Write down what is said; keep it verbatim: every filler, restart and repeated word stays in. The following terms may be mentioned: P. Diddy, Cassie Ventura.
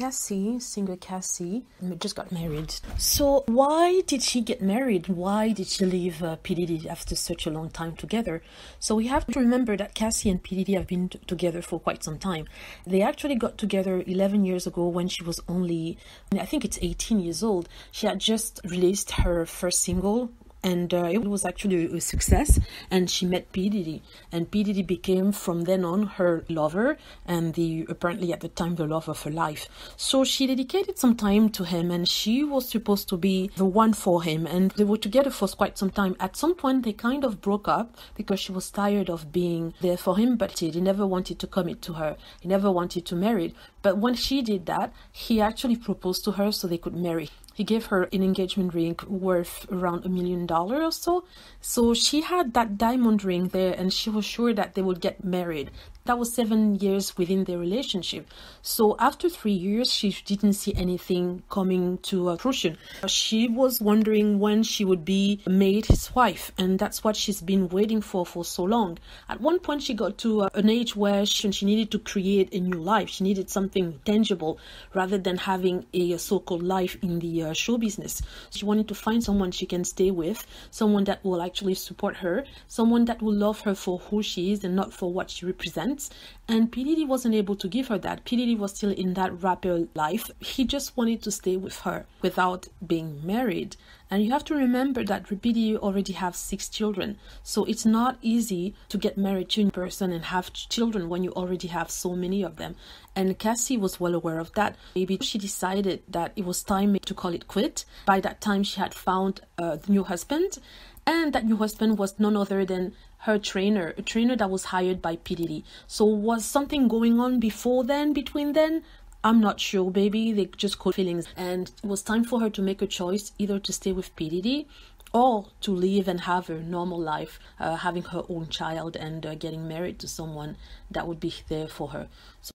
Cassie, singer Cassie, just got married. So why did she get married? Why did she leave uh, P. Diddy after such a long time together? So we have to remember that Cassie and P. Diddy have been together for quite some time. They actually got together eleven years ago when she was only, I think it's eighteen years old. She had just released her first single, and uh, it was actually a success, and she met P. Diddy, and P. Diddy became from then on her lover, and the apparently at the time the love of her life. So she dedicated some time to him, and she was supposed to be the one for him, and they were together for quite some time. At some point they kind of broke up because she was tired of being there for him, but he never wanted to commit to her, he never wanted to marry. But when she did that, he actually proposed to her so they could marry. He gave her an engagement ring worth around a million dollars or so. So she had that diamond ring there, and she was sure that they would get married. That was seven years within their relationship. So after three years, she didn't see anything coming to fruition. She was wondering when she would be made his wife, and that's what she's been waiting for for so long. At one point, she got to an age where she, she needed to create a new life. She needed something tangible rather than having a so-called life in the uh, show business. She wanted to find someone she can stay with, someone that will actually support her, someone that will love her for who she is and not for what she represents. And P. Diddy wasn't able to give her that. P. Diddy was still in that rapper life. He just wanted to stay with her without being married. And you have to remember that P. Diddy already have six children. So it's not easy to get married to a person and have children when you already have so many of them. And Cassie was well aware of that. Maybe she decided that it was time to call it quit. By that time, she had found uh, the new husband. And that new husband was none other than her trainer, a trainer that was hired by P. Diddy. So was something going on before then, between then? I'm not sure, baby. They just caught feelings. And it was time for her to make a choice, either to stay with P. Diddy or to live and have her normal life, uh, having her own child and uh, getting married to someone that would be there for her. So